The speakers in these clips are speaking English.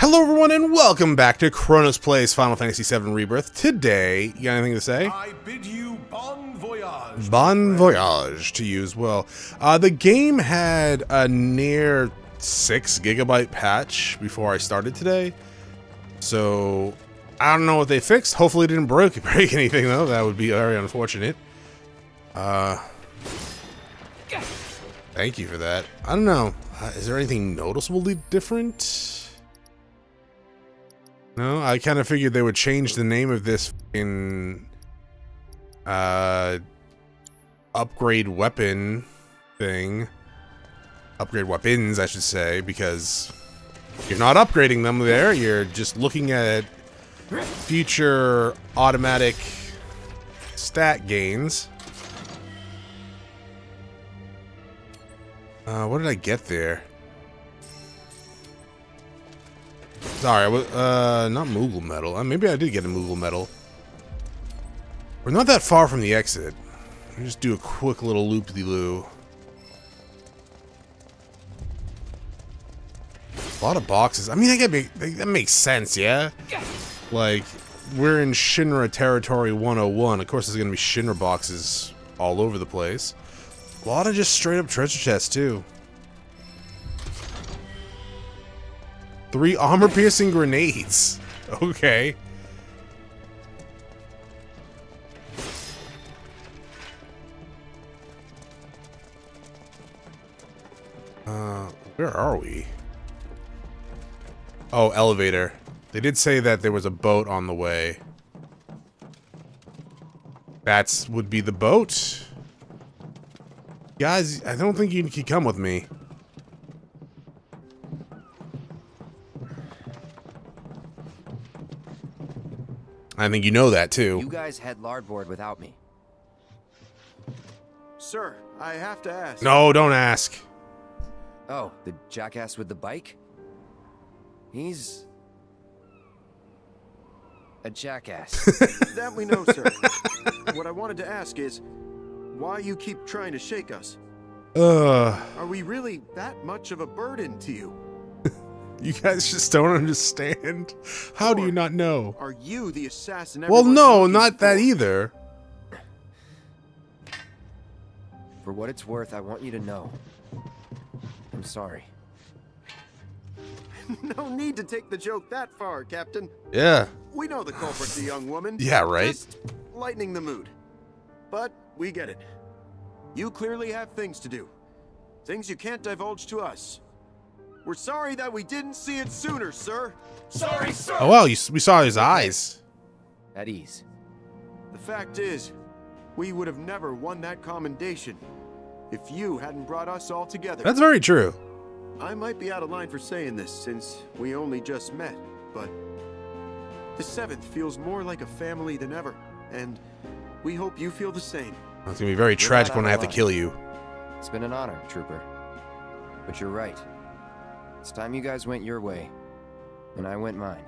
Hello everyone and welcome back to ChronosPlays Final Fantasy VII Rebirth. Today, you got anything to say? I bid you bon voyage. Bon voyage to you as well. The game had a near 6 GB patch before I started today. So, I don't know what they fixed. Hopefully it didn't break anything though. That would be very unfortunate. Thank you for that. I don't know. Is there anything noticeably different? No, I kind of figured they would change the name of this fucking upgrade weapon thing. Upgrade weapons, I should say, because you're not upgrading them there. You're just looking at future automatic stat gains. What did I get there? Sorry, not Moogle medal. Maybe I did get a Moogle medal. We're not that far from the exit. Let me just do a quick little loop-de-loo. A lot of boxes. I mean, that makes sense, yeah? Like, we're in Shinra Territory 101. Of course, there's going to be Shinra boxes all over the place. A lot of just straight-up treasure chests, too. 3 armor-piercing grenades. Okay. Where are we? Oh, elevator. They did say that there was a boat on the way. That would be the boat. Guys, I don't think you can come with me. I think you know that too. You guys had larboard without me. Sir, I have to ask. No, don't ask. Oh, the jackass with the bike? He's a jackass. That we know, sir. What I wanted to ask is why you keep trying to shake us. Are we really that much of a burden to you? You guys just don't understand. How do you not know? Are you the assassin? Well, no, not that either. For what it's worth, I want you to know. I'm sorry. No need to take the joke that far, Captain. Yeah. We know the culprit, the young woman. Yeah, right. Just lightening the mood. But we get it. You clearly have things to do. Things you can't divulge to us. We're sorry that we didn't see it sooner, sir. Sorry, sir. Oh, well, we saw his eyes. At ease. The fact is, we would have never won that commendation if you hadn't brought us all together. That's very true. I might be out of line for saying this since we only just met, but the Seventh feels more like a family than ever, and we hope you feel the same. It's going to be very tragic when I have to kill you. It's been an honor, Trooper. But you're right. It's time you guys went your way, and I went mine.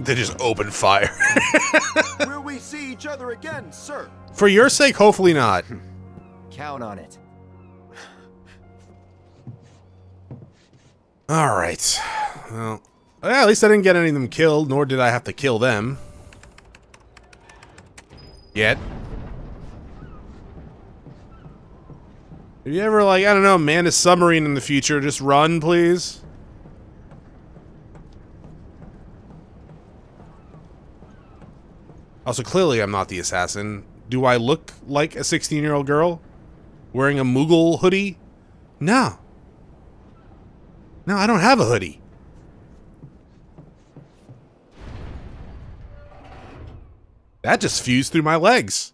They just opened fire. Will we see each other again, sir? For your sake, hopefully not. Count on it. All right. Well, at least I didn't get any of them killed, nor did I have to kill them. Yet. Have you ever, like, I don't know, man a submarine in the future, just run, please? Also, clearly I'm not the assassin. Do I look like a 16-year-old girl? Wearing a Moogle hoodie? No. No, I don't have a hoodie. That just fused through my legs.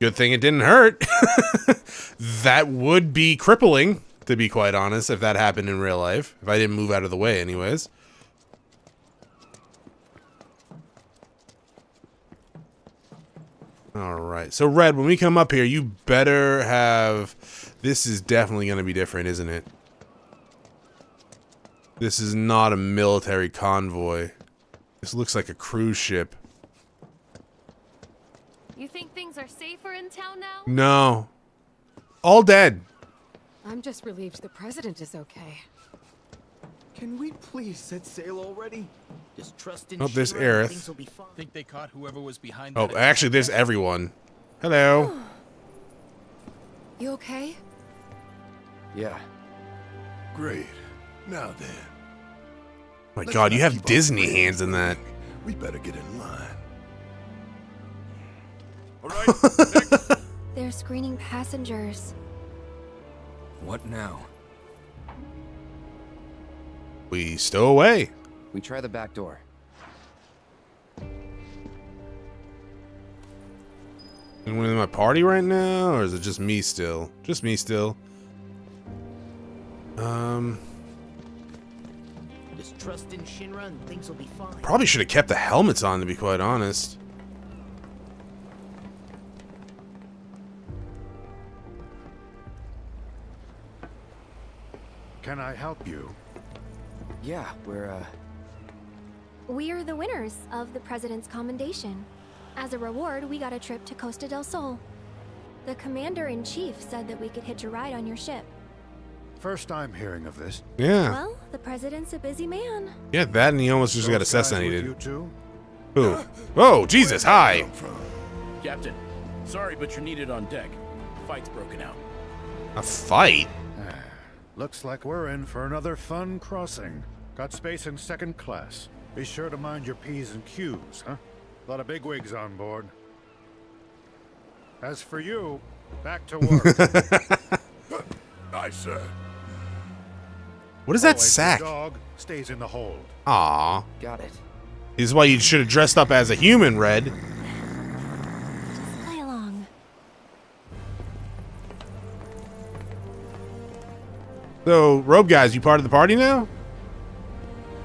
Good thing it didn't hurt. That would be crippling, to be quite honest, if that happened in real life. If I didn't move out of the way anyways. Alright, so Red, when we come up here, you better have... This is definitely going to be different, isn't it? This is not a military convoy. This looks like a cruise ship. You think things are safer in town now? No. All dead. I'm just relieved the president is okay. Can we please set sail already? Just trust in this Aerith. Think they caught whoever was behind. Oh, actually, there's everyone. Hello. You okay? Yeah. Great. Now then. My God, you have Disney hands in that. We better get in line. All right. Next. They're screening passengers. What now? We stow away. We try the back door. Anyone in my party right now, or is it just me still? Just me still. Just trust in Shinra and things will be fine. Probably should have kept the helmets on, to be quite honest. Can I help you? Yeah, we're the winners of the president's commendation. As a reward, we got a trip to Costa del Sol. The commander-in-chief said that we could hitch a ride on your ship. First time hearing of this. Yeah. Well, the president's a busy man. Yeah, that and he almost just got assassinated. You too? Who? Whoa, Jesus, hi! Captain, sorry but you're needed on deck. The fight's broken out. A fight? Looks like we're in for another fun crossing. Got space in second class. Be sure to mind your P's and Q's, huh? A lot of bigwigs on board. As for you, back to work. Nice, sir. What is that sack? The dog stays in the hold. Aw. Got it. This is why you should have dressed up as a human, Red. Play along. So, Robe Guys, you part of the party now?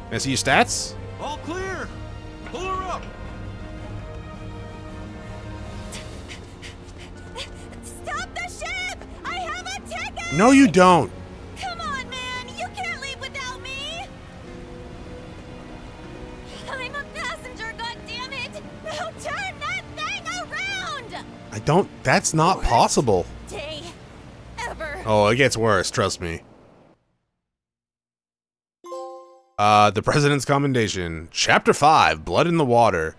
Can I see your stats? All clear! Pull her up! Stop the ship! I have a ticket! No, you don't! Come on, man! You can't leave without me! I'm a passenger, goddammit! Now turn that thing around! I don't... That's not possible. Day ever. Oh, it gets worse, trust me. The President's Commendation, Chapter 5, Blood in the Water.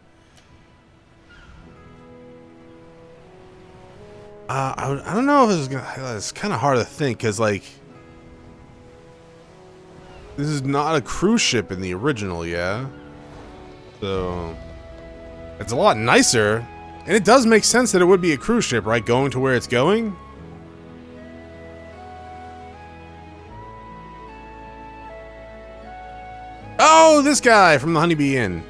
I don't know if it's gonna, it's kind of hard to think, because, like, this is not a cruise ship in the original, yeah? So, it's a lot nicer, and it does make sense that it would be a cruise ship, right? Going to where it's going? Oh, this guy from the Honeybee Inn.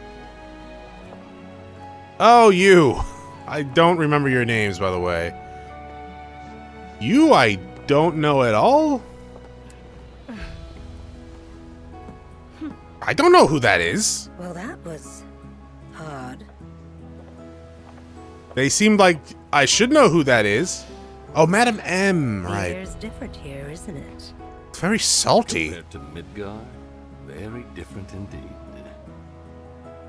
Oh, you. I don't remember your names, by the way. You, I don't know at all. I don't know who that is. Well, that was hard. They seemed like I should know who that is. Oh, Madam M, right. It's different here, isn't it? It's very salty. Compared to Midgard. Very different indeed.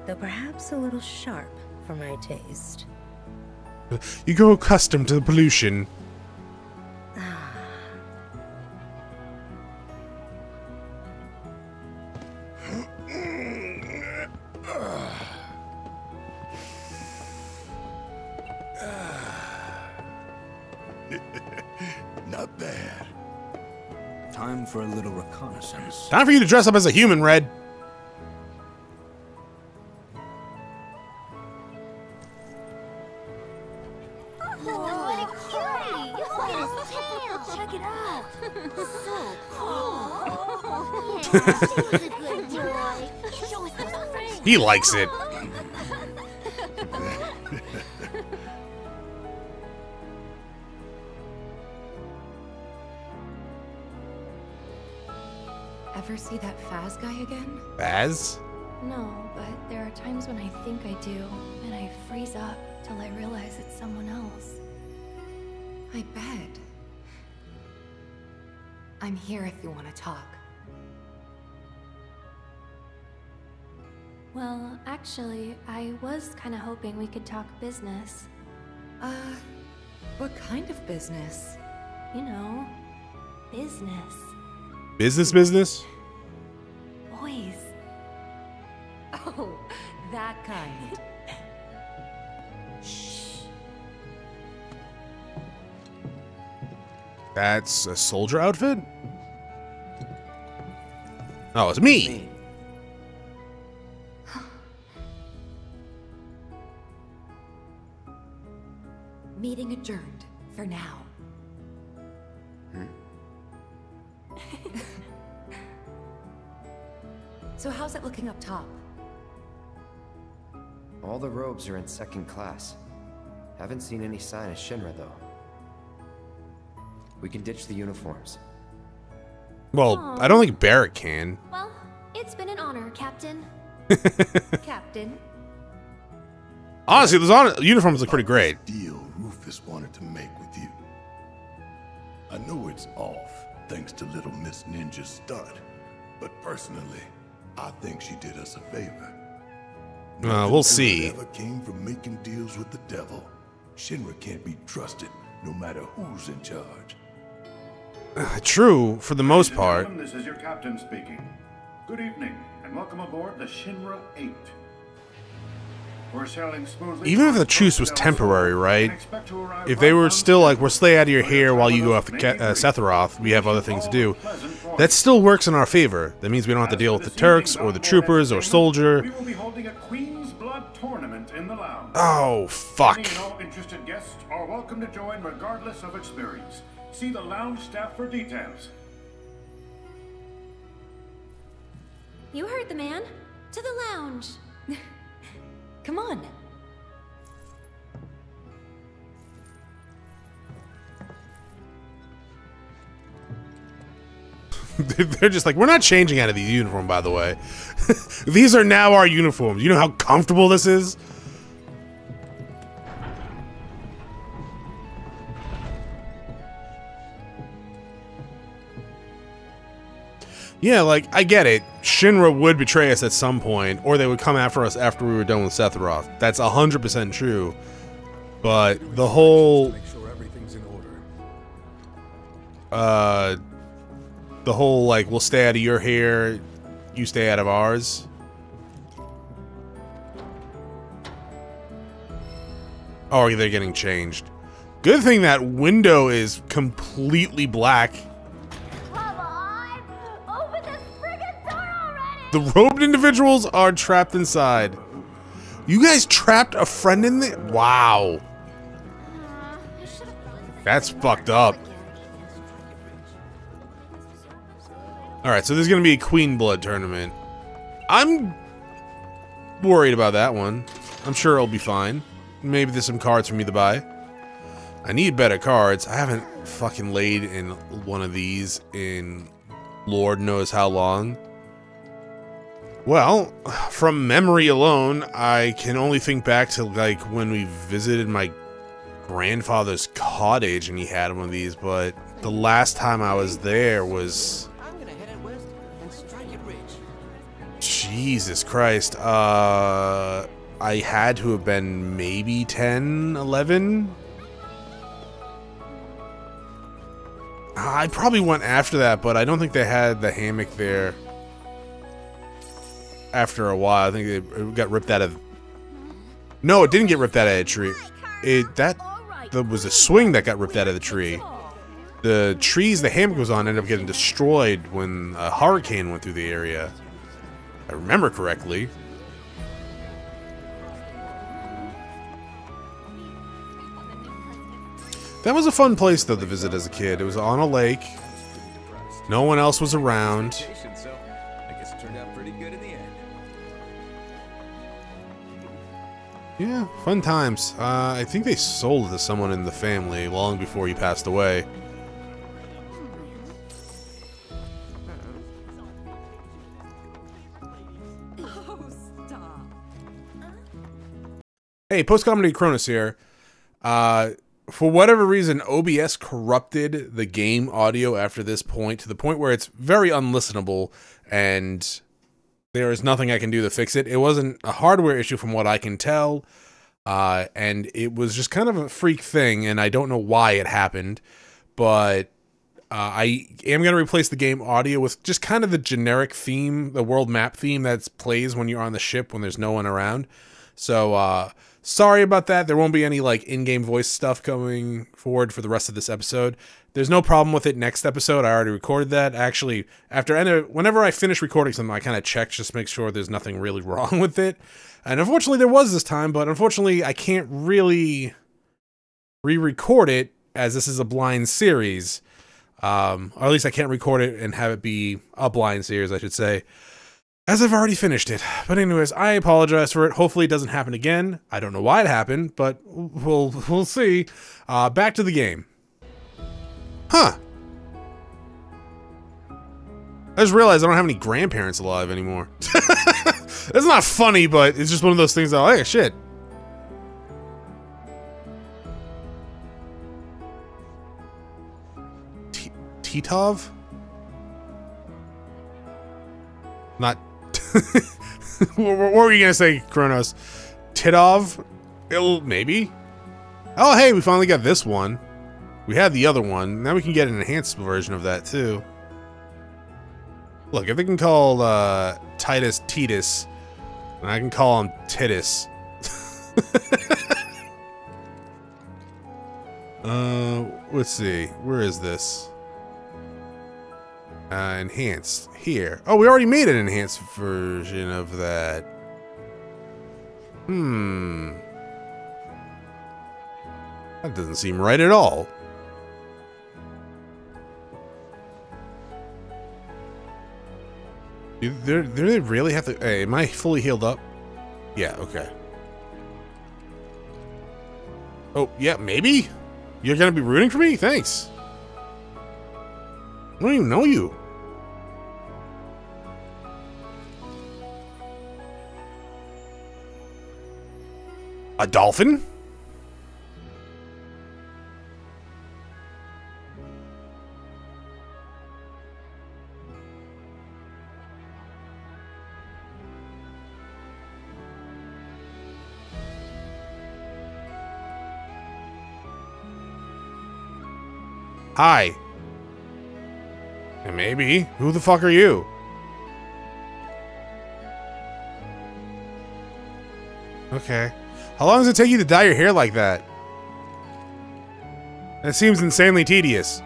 Though perhaps a little sharp for my taste. You grow accustomed to the pollution. Not bad. Time for a little reconnaissance. Time for you to dress up as a human, Red. He likes it. Ever see that Faz guy again? Faz? No, but there are times when I think I do, and I freeze up till I realize it's someone else. I bet. I'm here if you want to talk. Well, actually, I was kind of hoping we could talk business. What kind of business? You know, business. Business? Boys. Oh, that kind. Shh. That's a soldier outfit? Oh, it's me. Meeting adjourned for now. So how's it looking up top? All the robes are in second class. Haven't seen any sign of Shinra though. We can ditch the uniforms. Well, aww. I don't think Barrett can. Well, it's been an honor, Captain. Captain. Honestly, those uniforms look pretty great. The deal Rufus wanted to make with you. I know it's off, thanks to Little Miss Ninja's stunt, but personally, I think she did us a favor. We'll see. Never came from making deals with the devil. Shinra can't be trusted, no matter who's in charge. True, for the most part. This is your captain speaking. Good evening, and welcome aboard the Shinra 8. We're sailing smoothly. Even if the truce was temporary, right? If they were still like, we'll stay out of your hair while you go off to Sephiroth, we have other things to do. That still works in our favor. That means we don't have to deal with the Turks or the troopers or soldier. We will be holding a Queen's Blood tournament in the lounge. Oh, fuck. Any and all interested guests are welcome to join regardless of experience. See the lounge staff for details. You heard the man. To the lounge. Come on. They're just like, we're not changing out of these uniforms, by the way. These are now our uniforms. You know how comfortable this is? Yeah, like, I get it. Shinra would betray us at some point, or they would come after us after we were done with Sephiroth. That's 100% true. But the whole... the whole, like, we'll stay out of your hair, you stay out of ours. Oh, they're getting changed. Good thing that window is completely black. The robed individuals are trapped inside. You guys trapped a friend in there? Wow. That's fucked up. Alright, so there's going to be a Queen Blood tournament. I'm worried about that one. I'm sure it'll be fine. Maybe there's some cards for me to buy. I need better cards. I haven't fucking laid in one of these in Lord knows how long. Well, from memory alone, I can only think back to, like, when we visited my grandfather's cottage and he had one of these, but the last time I was there was... Jesus Christ, I had to have been maybe 10, 11? I probably went after that, but I don't think they had the hammock there. After a while, I think it got ripped out of... No, it didn't get ripped out of a tree. That was a swing that got ripped out of the tree. The trees the hammock was on ended up getting destroyed when a hurricane went through the area. I remember correctly. That was a fun place, though, to visit as a kid. It was on a lake. No one else was around. Yeah, fun times. I think they sold it to someone in the family long before he passed away. Oh, stop. Hey, Post Comedy Chronos here. For whatever reason, OBS corrupted the game audio after this point to the point where it's very unlistenable and... There is nothing I can do to fix it. It wasn't a hardware issue from what I can tell. And it was just kind of a freak thing, and I don't know why it happened, but I am going to replace the game audio with just kind of the generic theme, the world map theme that plays when you're on the ship when there's no one around. So sorry about that. There won't be any like in-game voice stuff coming forward for the rest of this episode. There's no problem with it next episode. I already recorded that. Actually, whenever I finish recording something, I kind of check just to make sure there's nothing really wrong with it. And unfortunately, there was this time, but unfortunately, I can't really re-record it as this is a blind series. Or at least I can't record it and have it be a blind series, I should say, as I've already finished it. But anyways, I apologize for it. Hopefully it doesn't happen again. I don't know why it happened, but we'll see. Back to the game. Huh. I just realized I don't have any grandparents alive anymore. That's not funny, but it's just one of those things that, oh, hey, shit. Titov? Not... What were you going to say, Kronos? Titov? Maybe? Oh, hey, we finally got this one. We had the other one. Now we can get an enhanced version of that, too. Look, if they can call Titus Titus, I can call him Titus. Let's see. Where is this? Enhanced. Here. Oh, we already made an enhanced version of that. Hmm. That doesn't seem right at all. Do they really have to... Hey, am I fully healed up? Yeah, okay. Oh, yeah, maybe? You're gonna be rooting for me? Thanks. I don't even know you. A dolphin? Hi. Maybe. Who the fuck are you? Okay. How long does it take you to dye your hair like that? That seems insanely tedious.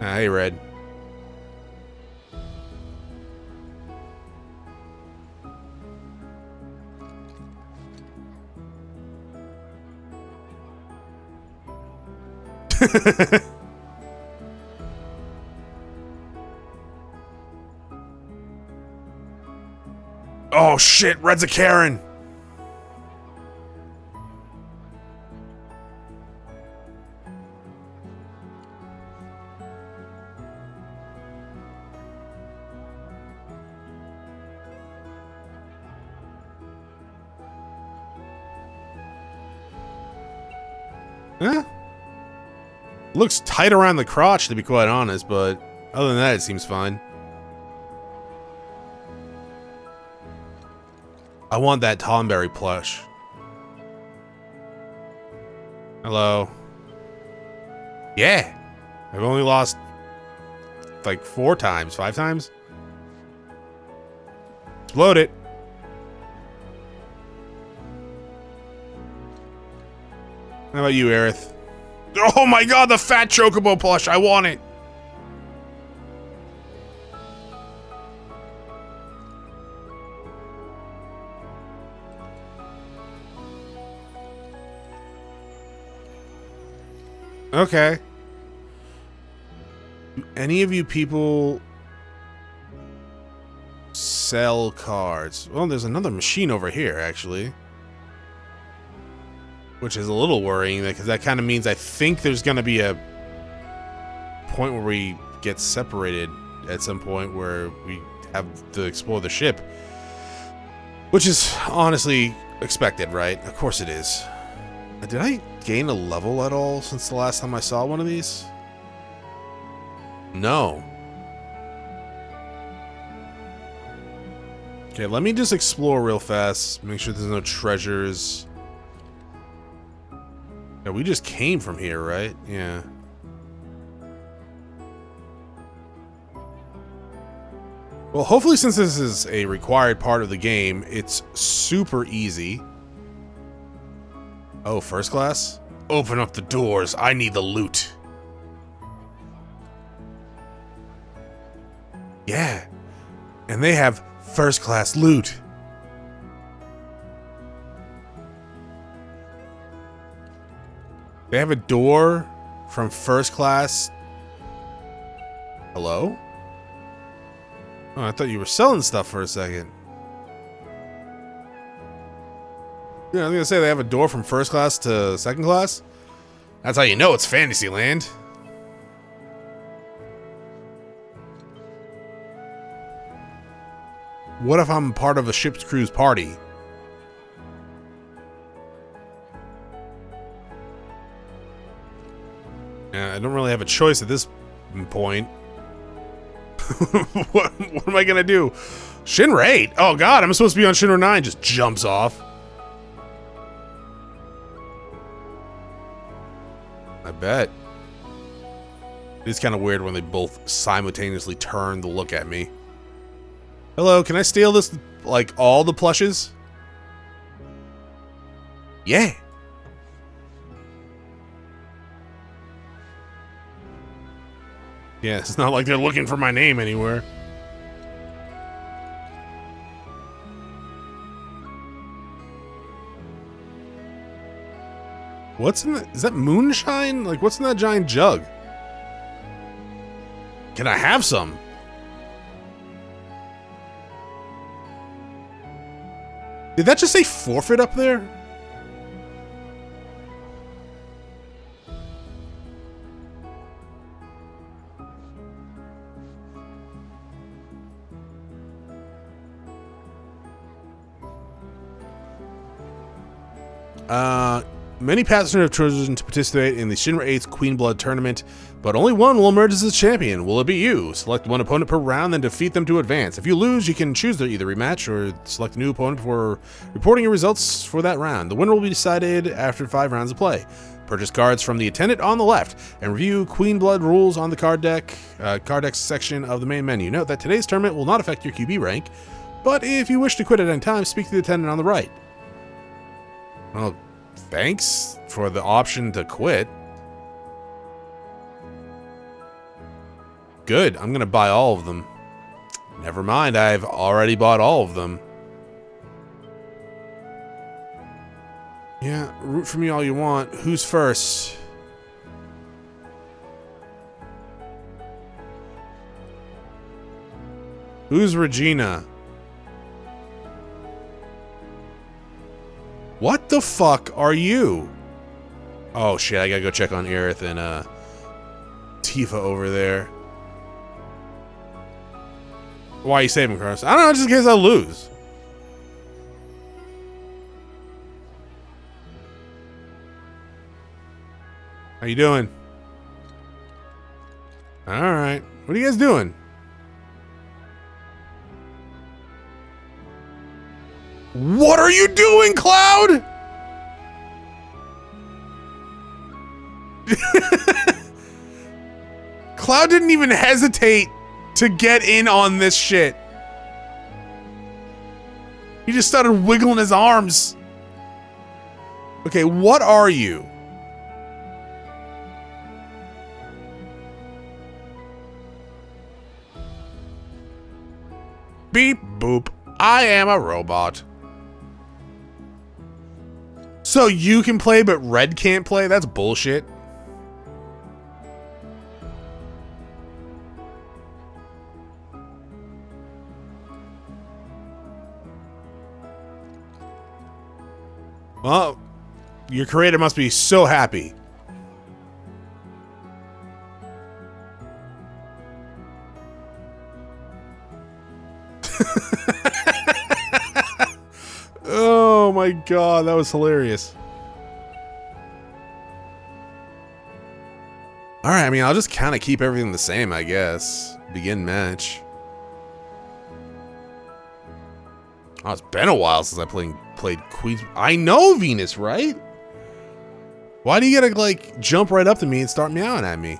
Ah, hey, Red. Oh shit, Red's a Karen. Huh? Looks tight around the crotch, to be quite honest, but other than that, it seems fine. I want that Tonberry plush. Hello. Yeah. I've only lost like 4 times, 5 times. Explode it. How about you, Aerith? Oh my god, the fat Chocobo plush! I want it! Okay. Do any of you people sell cards? Well, there's another machine over here, actually. Which is a little worrying, because that kind of means I think there's going to be a point where we get separated at some point where we have to explore the ship. Which is honestly expected, right? Of course it is. Did I gain a level at all since the last time I saw one of these? No. Okay, let me just explore real fast. Make sure there's no treasures. Yeah, we just came from here, right? Yeah. Well, hopefully, since this is a required part of the game, it's super easy. Oh, first class? Open up the doors. I need the loot. Yeah. And they have first class loot. They have a door from first class. Hello? Oh, I thought you were selling stuff for a second. Yeah, I was gonna say they have a door from first class to second class. That's how you know it's Fantasyland. What if I'm part of a ship's cruise party? I don't really have a choice at this point. What am I gonna do? Shinra 8? Oh god, I'm supposed to be on Shinra 9. Just jumps off. I bet. It's kind of weird when they both simultaneously turn to look at me. Hello, can I steal this, like, all the plushes? Yeah. Yeah, it's not like they're looking for my name anywhere. What's in that? Is that moonshine? Like, what's in that giant jug? Can I have some? Did that just say forfeit up there? Many passengers have chosen to participate in the Shinra 8's Queen Blood tournament, but only one will emerge as the champion. Will it be you? Select one opponent per round, then defeat them to advance. If you lose, you can choose to either rematch or select a new opponent before reporting your results for that round. The winner will be decided after 5 rounds of play. Purchase cards from the attendant on the left and review Queen Blood rules on the card deck section of the main menu. Note that today's tournament will not affect your QB rank, but if you wish to quit at any time, speak to the attendant on the right. Well, thanks for the option to quit. Good, I'm gonna buy all of them. Never mind, I've already bought all of them. Yeah, root for me all you want. Who's first? Who's Regina? What the fuck are you? Oh shit, I gotta go check on Aerith and Tifa over there. Why are you saving Kronos? I don't know, just in case I lose. How you doing? Alright. What are you guys doing? What are you doing, Cloud? Cloud didn't even hesitate to get in on this shit. He just started wiggling his arms. Okay, what are you? Beep, boop. I am a robot. So you can play, but Red can't play? That's bullshit. Well, your creator must be so happy. Oh my god, that was hilarious. Alright, I mean, I'll just kind of keep everything the same, I guess. Begin match. Oh, it's been a while since I played Queen's... I know Venus, right? Why do you gotta, like, jump right up to me and start meowing at me?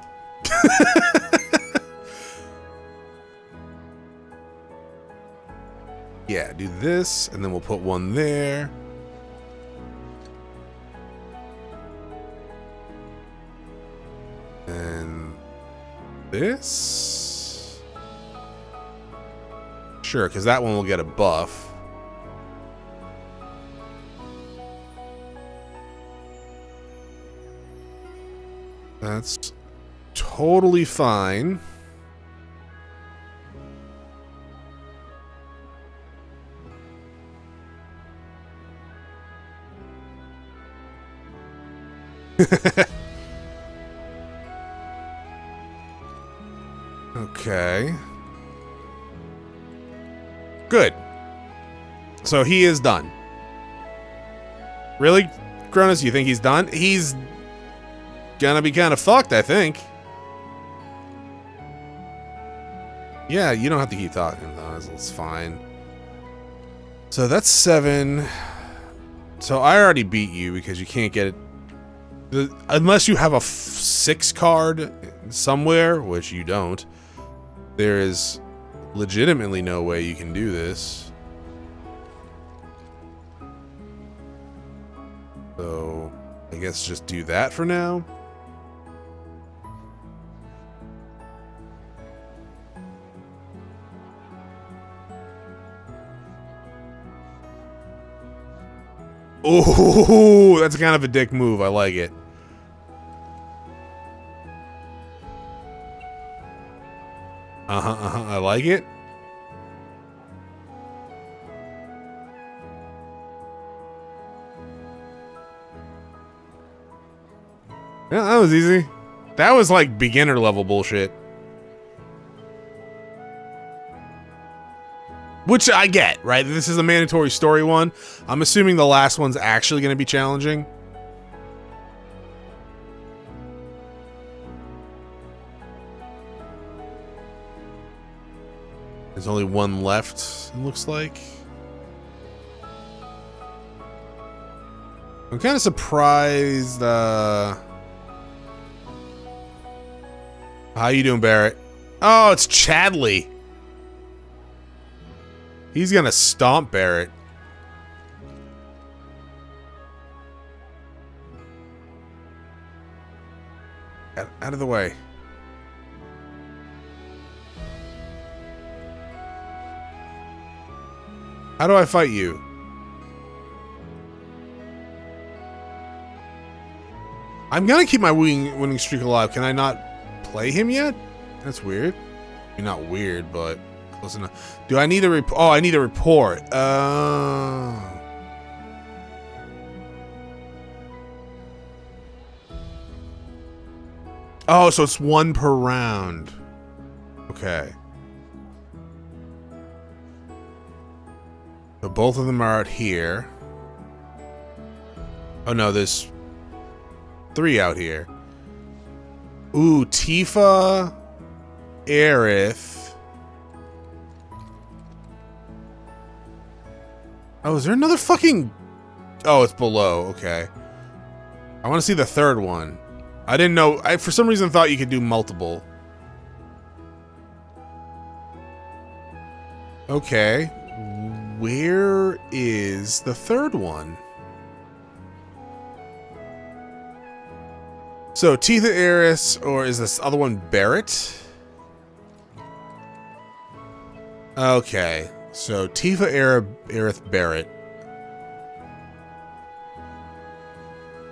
Yeah, do this, and then we'll put one there. And this? Sure, because that one will get a buff. That's totally fine. Okay. Good. So he is done. Really, Kronos, you think he's done? He's gonna be kind of fucked, I think. Yeah, you don't have to keep talking, though. It's fine. So that's 7. So I already beat you because you can't get it. Unless you have a 6 card somewhere, which you don't, there is legitimately no way you can do this. So I guess just do that for now. Oh, that's kind of a dick move. I like it. I like it. Yeah, that was easy. That was like beginner level bullshit. Which I get, right? This is a mandatory story one. I'm assuming the last one's actually going to be challenging. There's only one left, it looks like. I'm kind of surprised. How you doing, Barrett? Oh, it's Chadley. He's gonna stomp Barrett. Out of the way. How do I fight you? I'm gonna keep my winning streak alive. Can I not play him yet? That's weird. I mean, not weird, but... close enough. Do I need a report? Oh, I need a report. Oh, so it's one per round. Okay. So both of them are out here. Oh no, there's 3 out here. Ooh, Tifa, Aerith. Oh, is there another fucking... oh, it's below. Okay. I want to see the third one. I didn't know. I, for some reason, thought you could do multiple. Okay. Where is the third one? So, Tifa, Aerith, or is this other one Barrett? Okay. So, Tifa, Aerith, Barrett.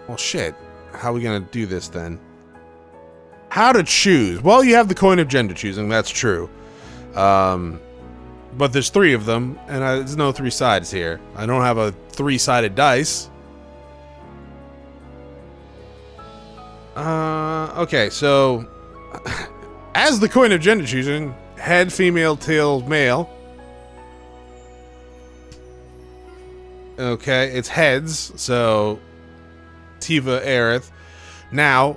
Well, shit. How are we gonna do this, then? How to choose? Well, you have the coin of gender choosing, that's true. But there's 3 of them, and there's no 3 sides here. I don't have a 3-sided dice. Okay, so... as the coin of gender choosing, head, female, tail, male... okay, it's heads, so Tifa, Aerith. Now,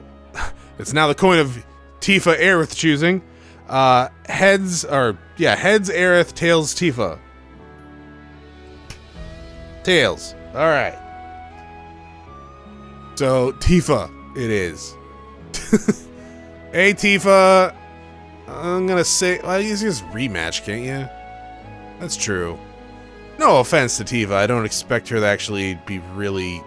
it's now the coin of Tifa, Aerith choosing. Heads, Aerith, tails, Tifa. Tails. All right. So Tifa it is. Hey Tifa, I'm gonna say, well, you just rematch, can't you? That's true. No offense to Tifa, I don't expect her to actually be really.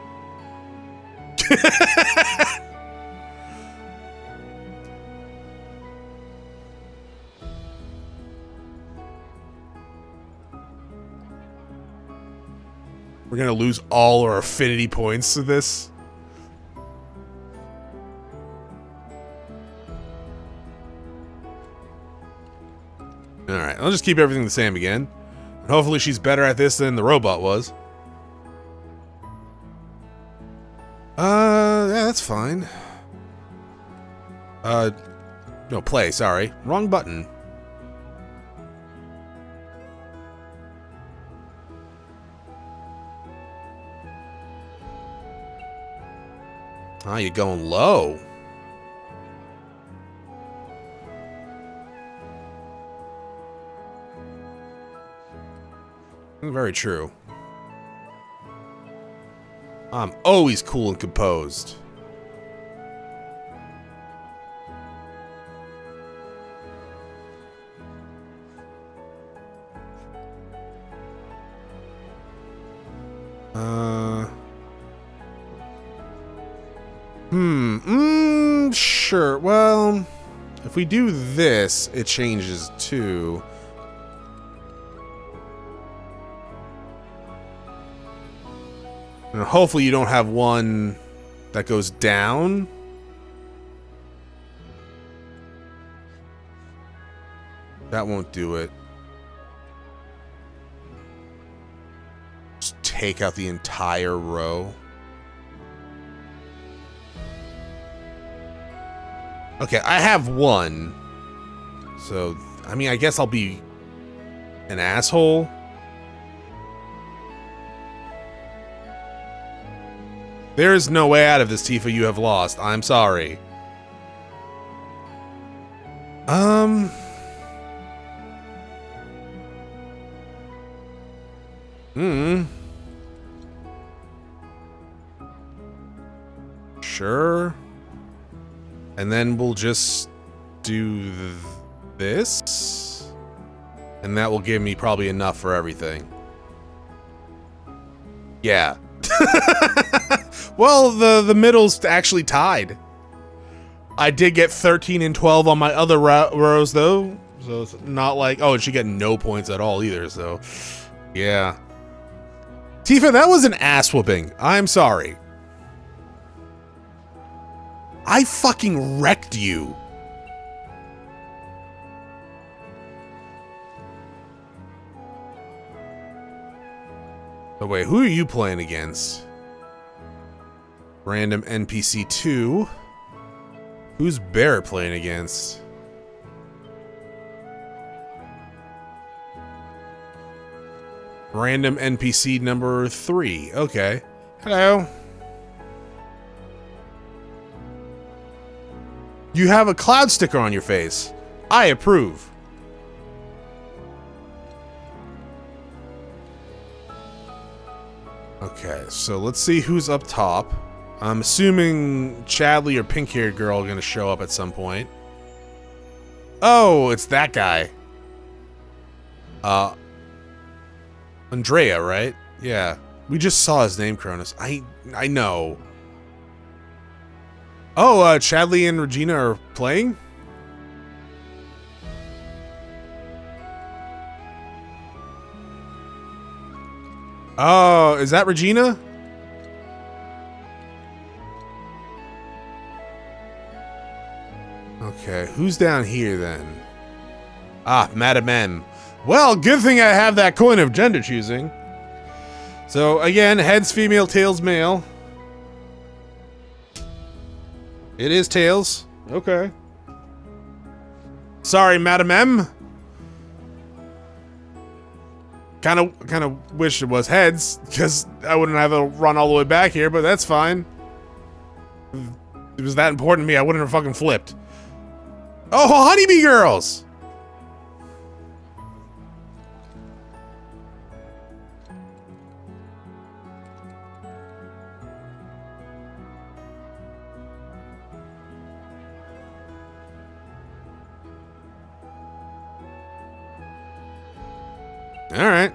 We're gonna lose all our affinity points to this. Alright, I'll just keep everything the same again. And hopefully she's better at this than the robot was. Yeah, that's fine. No, play, sorry. Wrong button. Ah, you're going low. Very true. I'm always cool and composed. Sure. Well, if we do this, it changes to... And hopefully you don't have one that goes down. That won't do it. Just take out the entire row. Okay, I have one. So, I mean, I guess I'll be an asshole. There is no way out of this, Tifa. You have lost. I'm sorry. Sure. And then we'll just do this. And that will give me probably enough for everything. Yeah. Well, the middle's actually tied. I did get 13 and 12 on my other rows, though. So it's not like... Oh, and she got no points at all either, so... Yeah. Tifa, that was an ass-whooping. I'm sorry. I fucking wrecked you. Oh, wait. Who are you playing against? Random NPC 2. Who's Bear playing against? Random NPC number 3. Okay. Hello. You have a cloud sticker on your face. I approve. Okay, so let's see who's up top. I'm assuming Chadley or pink-haired girl are going to show up at some point. Oh, it's that guy. Andrea, right? Yeah. We just saw his name, Chronos. I know. Oh, Chadley and Regina are playing? Oh, is that Regina? Okay, who's down here then? Ah, Madam M. Well, good thing I have that coin of gender choosing. So, again, heads female, tails male. It is tails. Okay. Sorry, Madam M. Kind of wish it was heads, because I wouldn't have to run all the way back here, but that's fine. If it was that important to me, I wouldn't have fucking flipped. Oh, honeybee girls! Alright.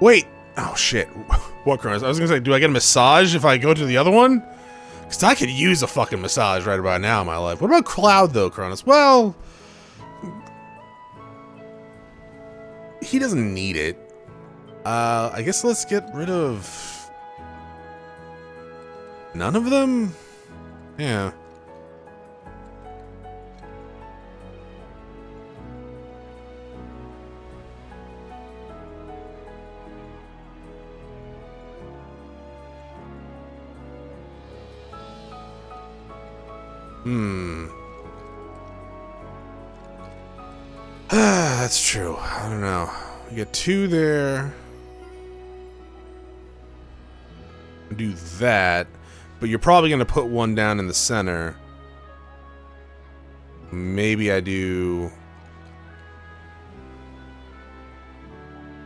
Wait. Oh, shit. What, Chronos? I was gonna say, do I get a massage if I go to the other one? Because I could use a fucking massage right about now in my life. What about Cloud, though, Chronos? Well... he doesn't need it. I guess let's get rid of... none of them? Yeah. Hmm. That's true. I don't know. We get two there. Do that. But you're probably going to put one down in the center. Maybe I do...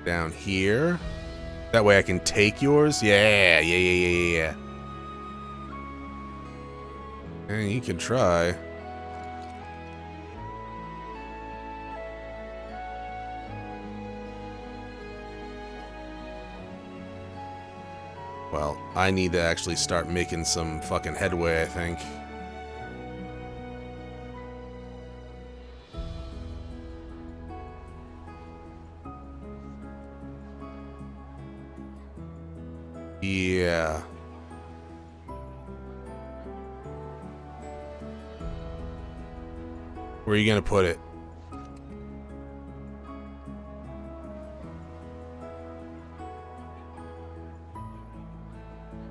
down here. That way I can take yours. Yeah. And you can try. Well, I need to actually start making some fucking headway, I think. Yeah. Where are you gonna put it?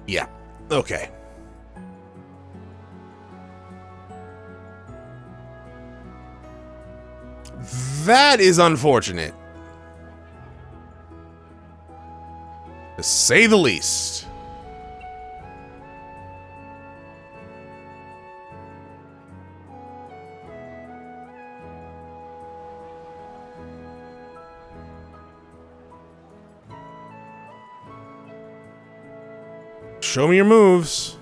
Yeah. Okay. That is unfortunate. To say the least. Show me your moves.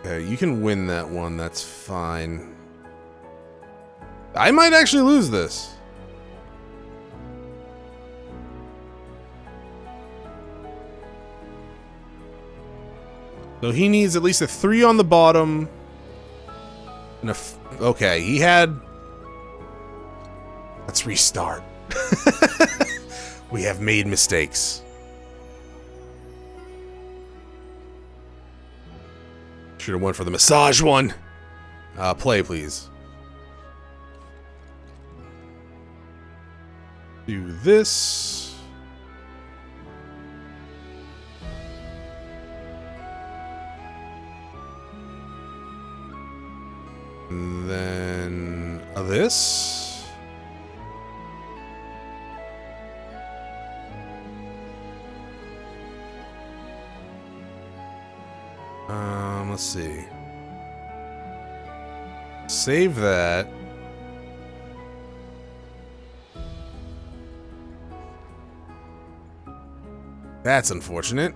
Okay, you can win that one. That's fine. I might actually lose this. So he needs at least a 3 on the bottom. And a okay, he had... let's restart. We have made mistakes. Should have went for the massage one. Play, please. Do this. And then this. Let's see. Save that. That's unfortunate.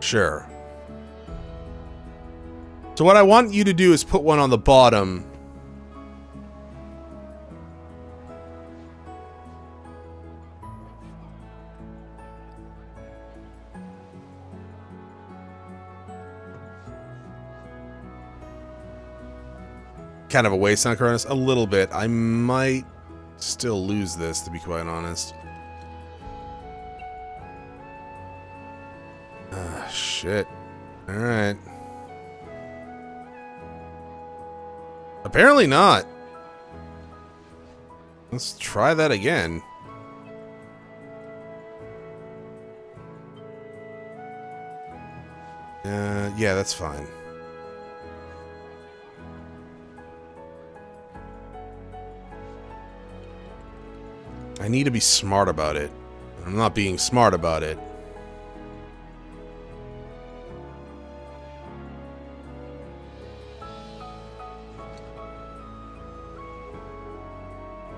Sure. So what I want you to do is put one on the bottom. Kind of a waste on Chronos a little bit. I might still lose this, to be quite honest. Ah, shit. All right. Apparently not. Let's try that again. Yeah, that's fine. I need to be smart about it. I'm not being smart about it.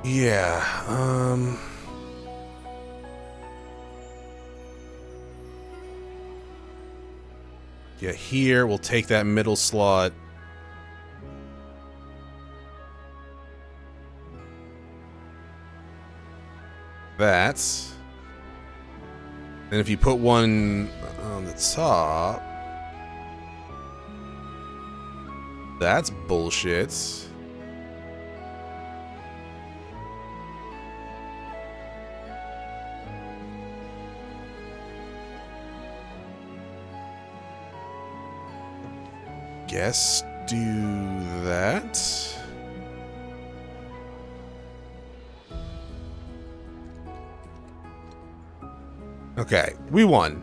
Yeah, Get here. We'll take that middle slot. That. Then if you put one on the top... That's bullshit. Guess do that. Okay, we won.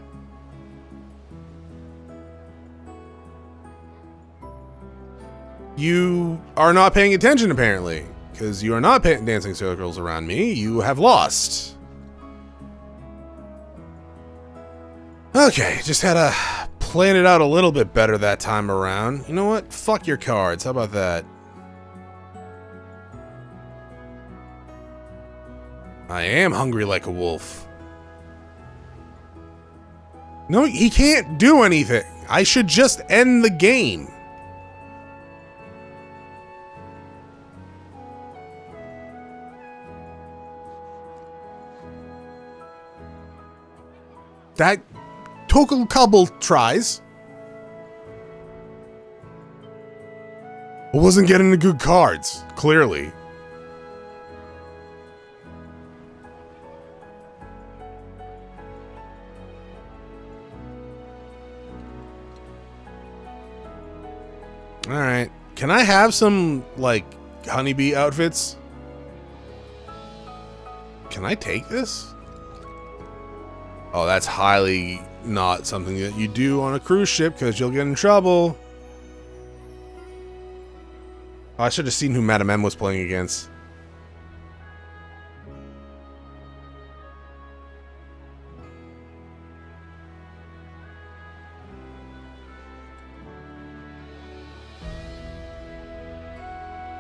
You are not paying attention, apparently, because you are not dancing circles around me. You have lost. Okay, just had a... Plan it out a little bit better that time around. You know what? Fuck your cards. How about that? I am hungry like a wolf. No, he can't do anything. I should just end the game. That... Total Cobble tries. I wasn't getting the good cards, clearly. Alright. Can I have some, like, honeybee outfits? Can I take this? Oh, that's highly... not something that you do on a cruise ship, because you'll get in trouble. Oh, I should have seen who Madam M was playing against.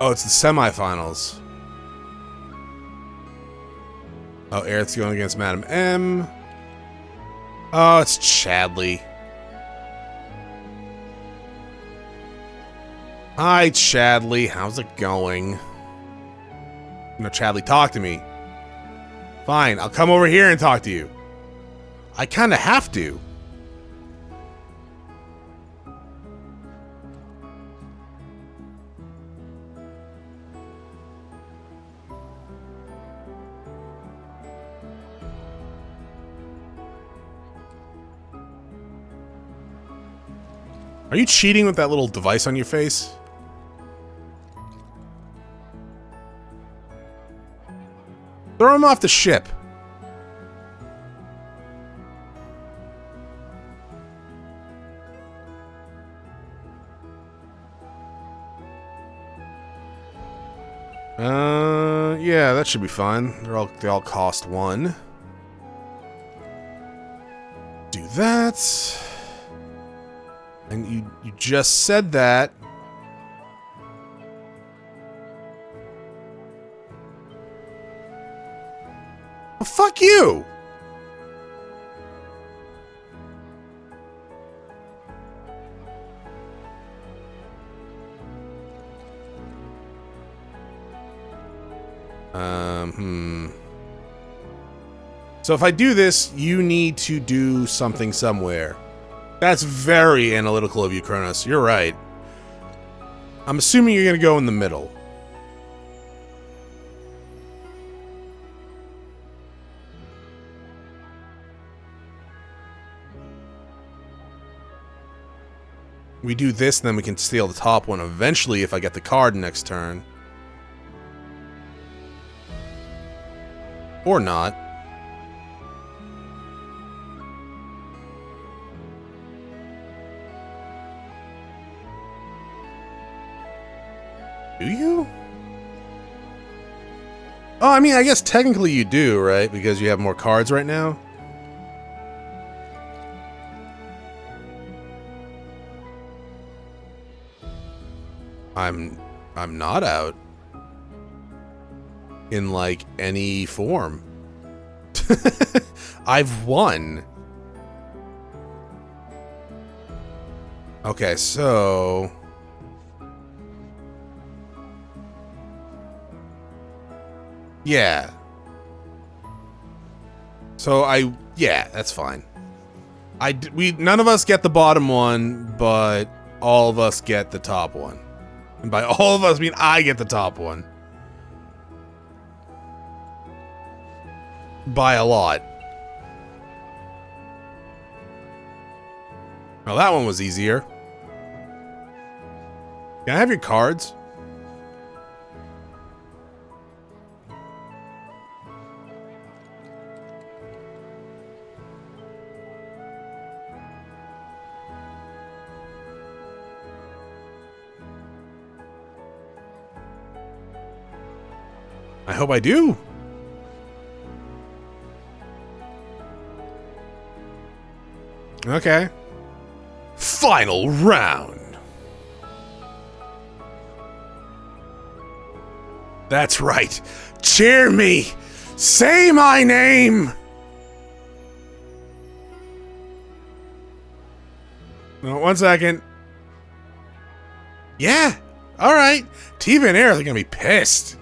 Oh, it's the semifinals. Oh, Aerith's going against Madam M. Oh, it's Chadley. Hi, Chadley. How's it going? No, Chadley, talk to me. Fine, I'll come over here and talk to you. I kind of have to. Are you cheating with that little device on your face? Throw him off the ship. Yeah, that should be fine. They all cost one. Do that. And you just said that. Well, fuck you! So if I do this, you need to do something somewhere. That's very analytical of you, Chronos. You're right. I'm assuming you're going to go in the middle. We do this, and then we can steal the top one eventually if I get the card next turn. Or not. Do you? Oh, I mean, I guess technically you do, right? Because you have more cards right now. I'm not out in like any form. I've won. Okay, so... yeah. So yeah, that's fine. We none of us get the bottom one, but all of us get the top one. And by all of us, I mean I get the top one. By a lot. Well, that one was easier. Can I have your cards? I hope I do. Okay. Final round. That's right. Cheer me. Say my name. No, one second. Yeah. All right. Tiva and Aerith are gonna be pissed.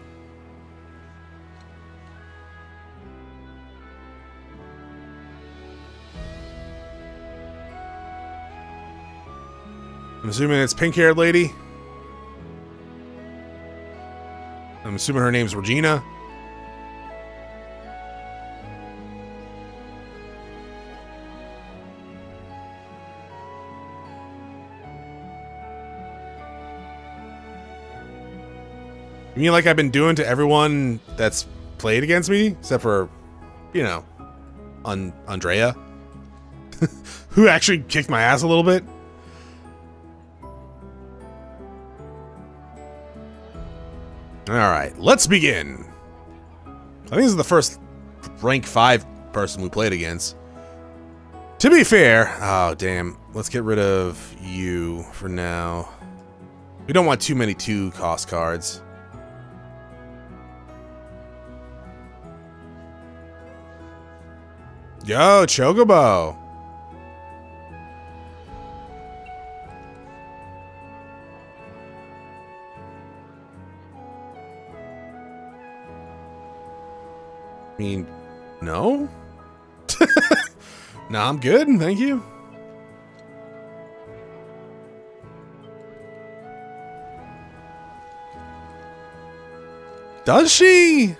I'm assuming it's pink-haired lady. I'm assuming her name's Regina. You mean like I've been doing to everyone that's played against me? Except for, you know, Andrea. Who actually kicked my ass a little bit. Alright, let's begin. I think this is the first rank 5 person we played against. To be fair... oh, damn. Let's get rid of you for now. We don't want too many 2-cost cards. Yo, Chocobo! I mean, no? Nah, I'm good, thank you. Does she?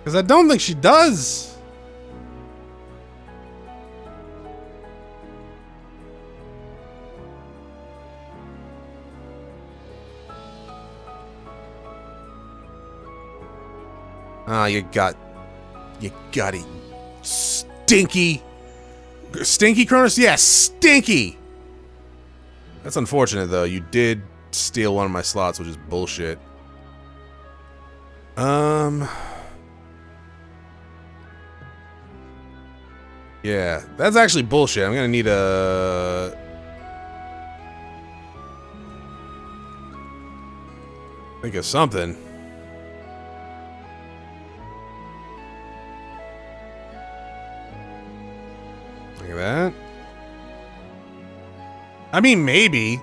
Because I don't think she does. Ah, you got it, stinky Kronos. Yeah, stinky. That's unfortunate, though. You did steal one of my slots, which is bullshit. Yeah, that's actually bullshit. I'm gonna need a. Think of something. That. I mean, maybe.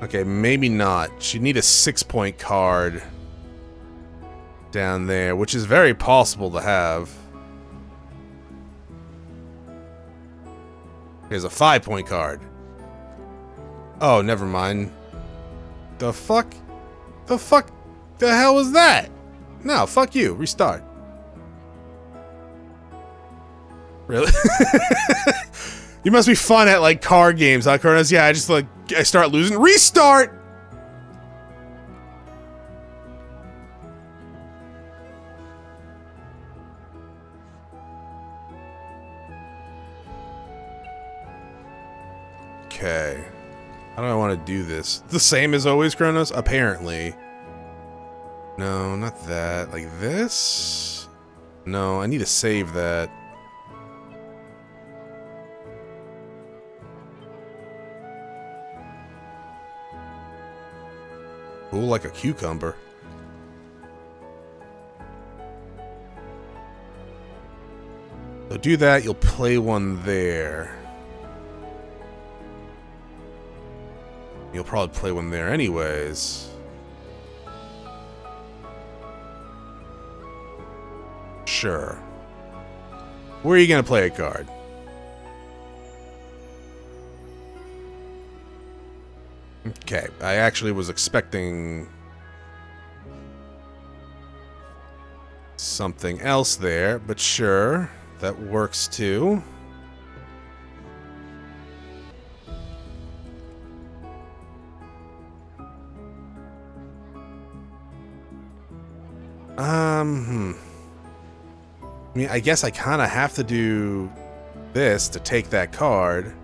Okay, maybe not. She'd need a 6-point card down there, which is very possible to have. Here's a 5-point card. Oh, never mind. The fuck? The fuck? The hell was that? No, fuck you. Restart. Really? You must be fun at, like, card games, huh, Kronos? Yeah, I just, like, I start losing. Restart! Okay. How do I want to do this? The same as always, Kronos? Apparently. No, not that. Like this? No, I need to save that. Cool like a cucumber. do that, you'll play one there. You'll probably play one there anyways. Sure. Where are you going to play a card? Okay, I actually was expecting something else there, but sure, that works too. I mean, I guess I kind of have to do this to take that card.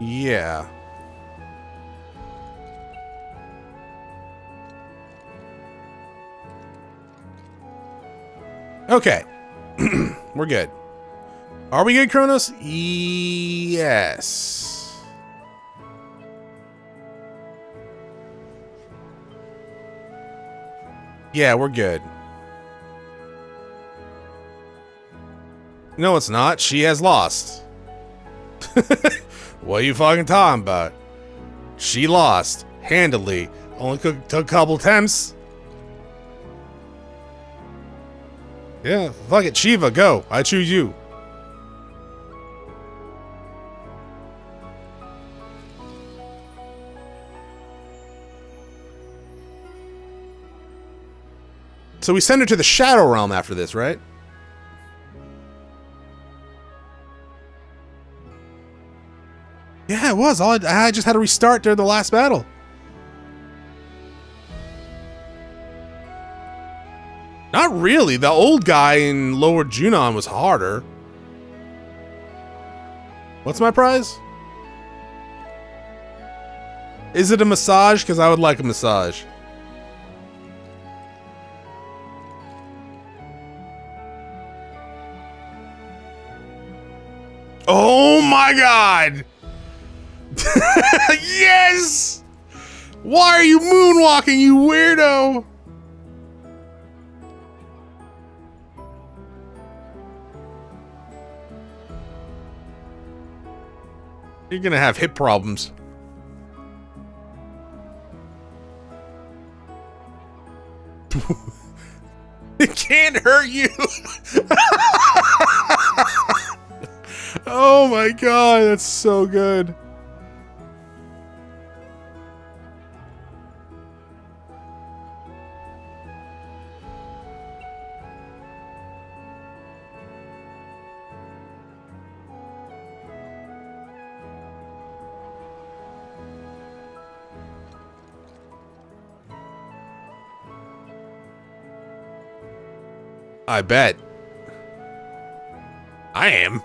Yeah. Okay. We're good. Are we good, Chronos? Yes. Yeah, we're good. No, it's not. She has lost. What are you fucking talking about? She lost. Handily. Only took a couple attempts. Yeah, fuck it. Shiva, go. I choose you. So we send her to the Shadow Realm after this, right? Yeah, it was. I just had to restart during the last battle. Not really. The old guy in Lower Junon was harder. What's my prize? Is it a massage? Because I would like a massage. Oh my god! Yes! Why are you moonwalking, you weirdo? You're gonna have hip problems. It can't hurt you. Oh my god, that's so good. I bet. I am.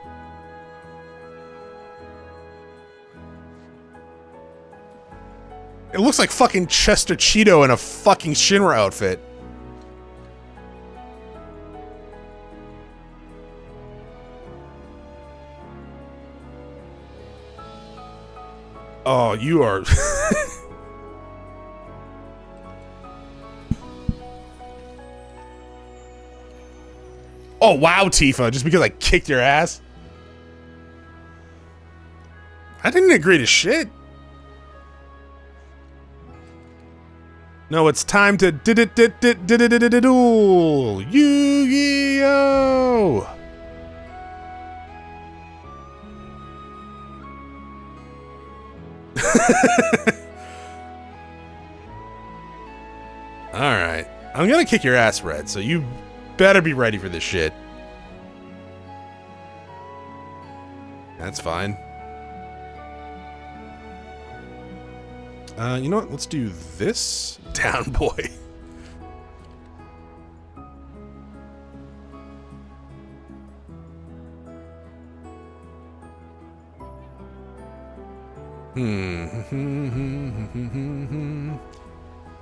It looks like fucking Chester Cheeto in a fucking Shinra outfit. Oh, you are... Oh, wow, Tifa, just because I kicked your ass? I didn't agree to shit. No, it's time to do Yu-Gi-Oh! All right. I'm gonna kick your ass, Red, so you better be ready for this shit. That's fine. You know what? Let's do this. Down boy.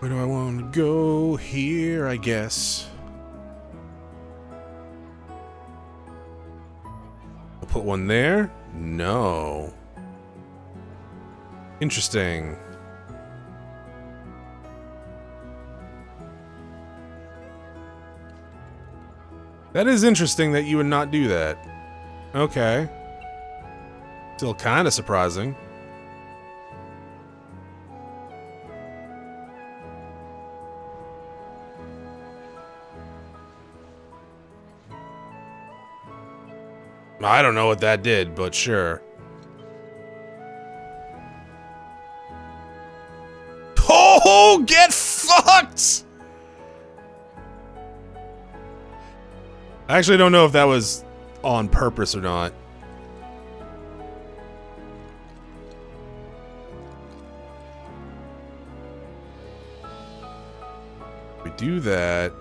Where do I want to go? Here, I guess. I'll put one there? No. Interesting. That is interesting that you would not do that. Okay. Still kind of surprising. I don't know what that did, but sure. Oh, get fucked! I actually don't know if that was on purpose or not. We do that.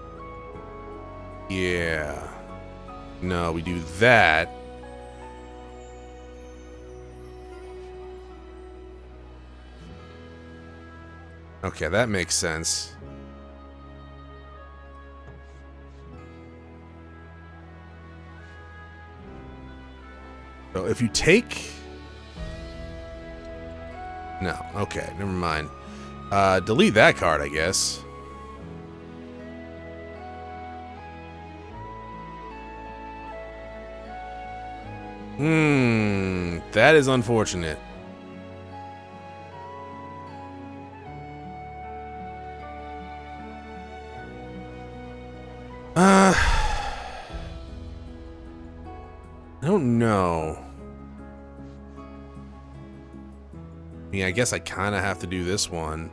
Yeah. No, we do that. Okay, that makes sense. So if you take... No, okay, never mind. Delete that card, I guess. Hmm, that is unfortunate. I don't know. I mean, I guess I kind of have to do this one.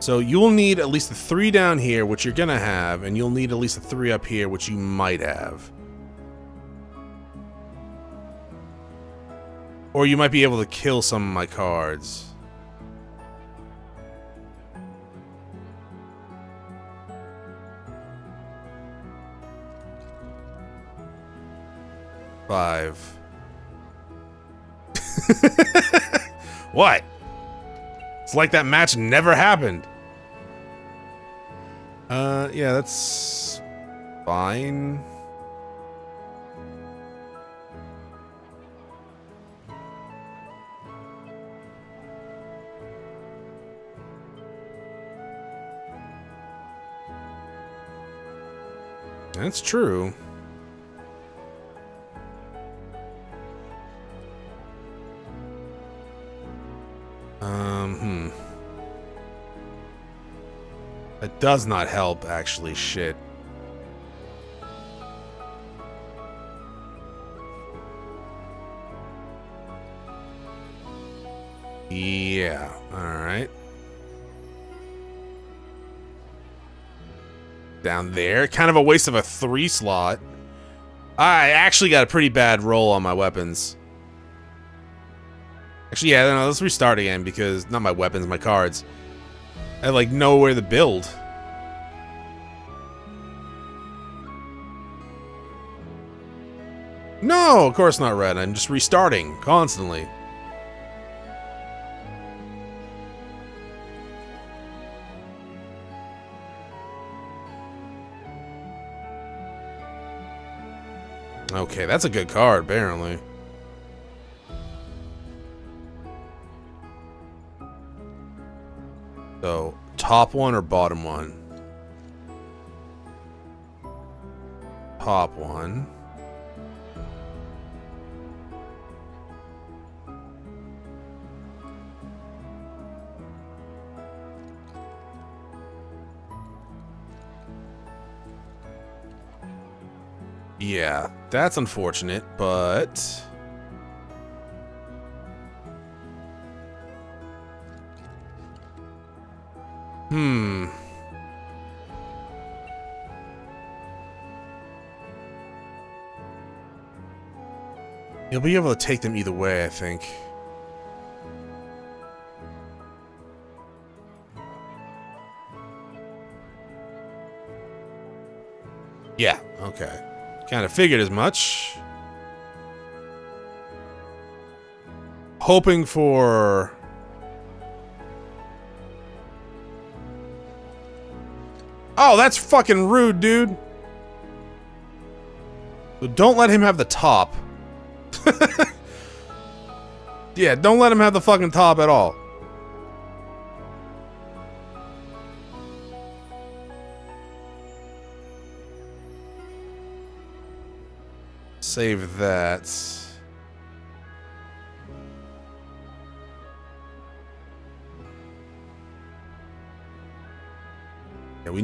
So you'll need at least the 3 down here, which you're gonna have, and you'll need at least the 3 up here, which you might have. Or you might be able to kill some of my cards. Five. What? It's like that match never happened. Yeah, that's fine. That's true. That does not help, actually, shit. Yeah, alright. Down there, kind of a waste of a 3 slot. I actually got a pretty bad roll on my weapons. Actually, yeah, no, let's restart again, because not my weapons, my cards. I like know where to build. No, of course not, Red. I'm just restarting constantly. Okay, that's a good card, apparently. So, top one or bottom one? Top one. Yeah, that's unfortunate, but... Hmm. You'll be able to take them either way, I think. Yeah, okay. Kind of figured as much. Hoping for... Oh, that's fucking rude, dude. Don't let him have the top. Yeah, don't let him have the fucking top at all. Save that. Yeah, we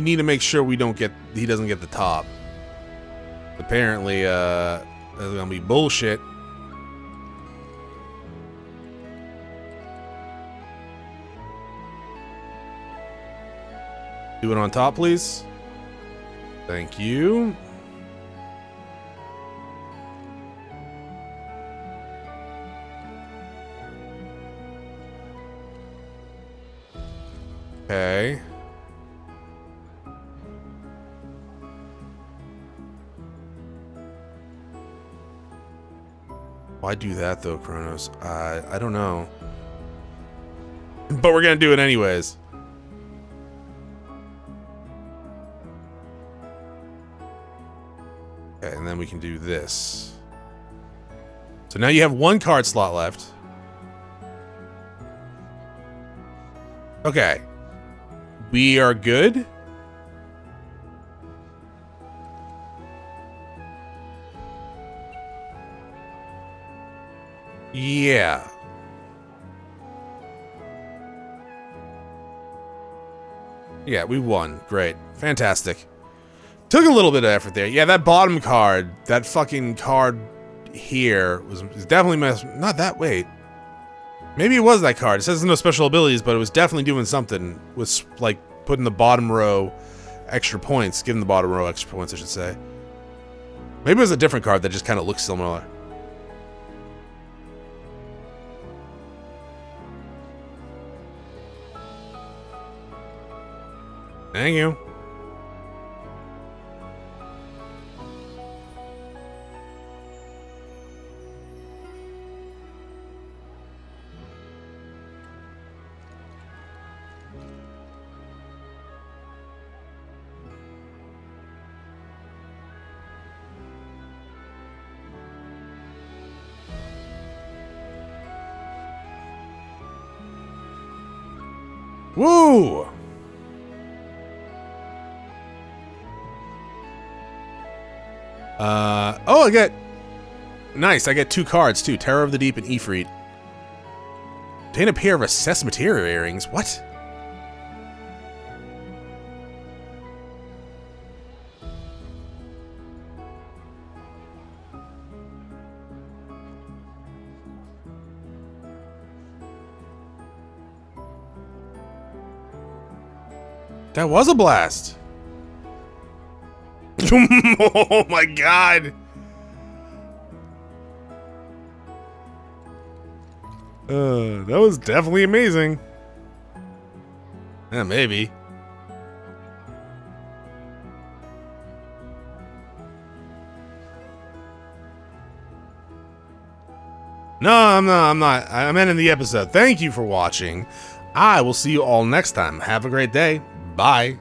need to make sure he doesn't get the top. Apparently, that's gonna be bullshit. Do it on top, please. Thank you. Okay. Why do that though, Chronos? I don't know. But we're gonna do it anyways. Okay, and then we can do this. So now you have one card slot left. Okay. We are good. Yeah. Yeah, we won. Great. Fantastic. Took a little bit of effort there. Yeah, that bottom card, that fucking card here was definitely messed. Not that way. Maybe it was that card. It says no special abilities, but it was definitely doing something. Was like putting the bottom row extra points, giving the bottom row extra points, I should say. Maybe it was a different card that just kind of looks similar. Thank you. Woo! Oh, I get... Nice, I get two cards, too. Terror of the Deep and Ifrit. Obtain a pair of assessed material earrings. What? That was a blast. Oh my god. That was definitely amazing. Yeah, maybe. No, I'm not. I'm ending the episode. Thank you for watching. I will see you all next time. Have a great day. Bye.